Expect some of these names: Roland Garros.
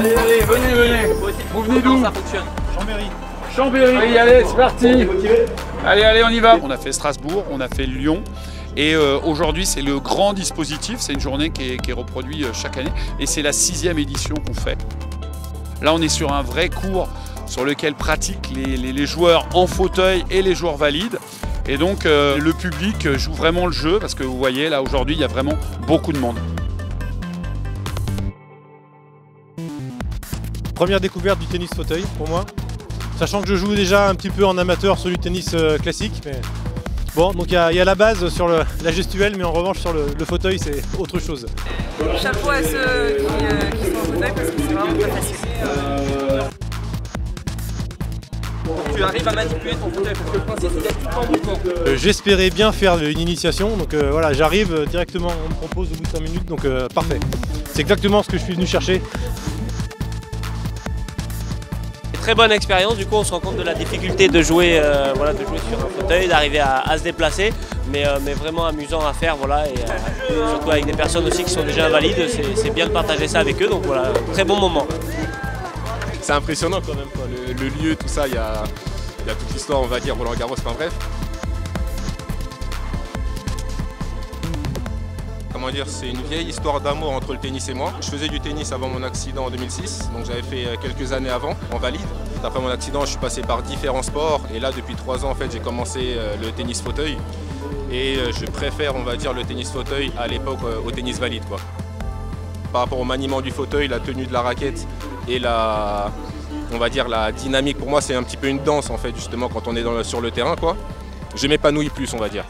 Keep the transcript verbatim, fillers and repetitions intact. Allez, allez, venez, venez. Vous venez d'où? Chambéry. Chambéry, allez, allez, c'est parti. Allez, allez, on y va. On a fait Strasbourg, on a fait Lyon. Et euh, aujourd'hui, c'est le grand dispositif. C'est une journée qui est, qui est reproduite chaque année. Et c'est la sixième édition qu'on fait. Là, on est sur un vrai cours sur lequel pratiquent les, les, les joueurs en fauteuil et les joueurs valides. Et donc, euh, le public joue vraiment le jeu parce que vous voyez, là, aujourd'hui, il y a vraiment beaucoup de monde. Première découverte du tennis fauteuil pour moi. Sachant que je joue déjà un petit peu en amateur sur du tennis classique. Mais... Bon, donc il y, y a la base sur le, la gestuelle, mais en revanche sur le, le fauteuil, c'est autre chose. Chapeau à ceux qui, euh, qui sont en fauteuil parce que c'est vraiment pas facile. Euh... Tu arrives à manipuler ton fauteuil parce que le principe c'est d'être tout en mouvement. Euh, J'espérais bien faire une initiation, donc euh, voilà, j'arrive directement, on me propose au bout de cinq minutes, donc euh, parfait. C'est exactement ce que je suis venu chercher. Très bonne expérience, du coup on se rend compte de la difficulté de jouer, euh, voilà, de jouer sur un fauteuil, d'arriver à, à se déplacer, mais, euh, mais vraiment amusant à faire, voilà, et euh, surtout avec des personnes aussi qui sont déjà invalides, c'est bien de partager ça avec eux, donc voilà, très bon moment. C'est impressionnant quand même, quoi. Le, le lieu, tout ça, il y a, y a toute l'histoire, on va dire, Roland Garros, enfin bref. Comment dire, c'est une vieille histoire d'amour entre le tennis et moi. Je faisais du tennis avant mon accident en deux mille six, donc j'avais fait quelques années avant, en valide. Après mon accident, je suis passé par différents sports et là, depuis trois ans, en fait, j'ai commencé le tennis fauteuil. Et je préfère, on va dire, le tennis fauteuil à l'époque au tennis valide, quoi. Par rapport au maniement du fauteuil, la tenue de la raquette et la, on va dire, la dynamique, pour moi, c'est un petit peu une danse, en fait, justement, quand on est dans le, sur le terrain, quoi. Je m'épanouis plus, on va dire.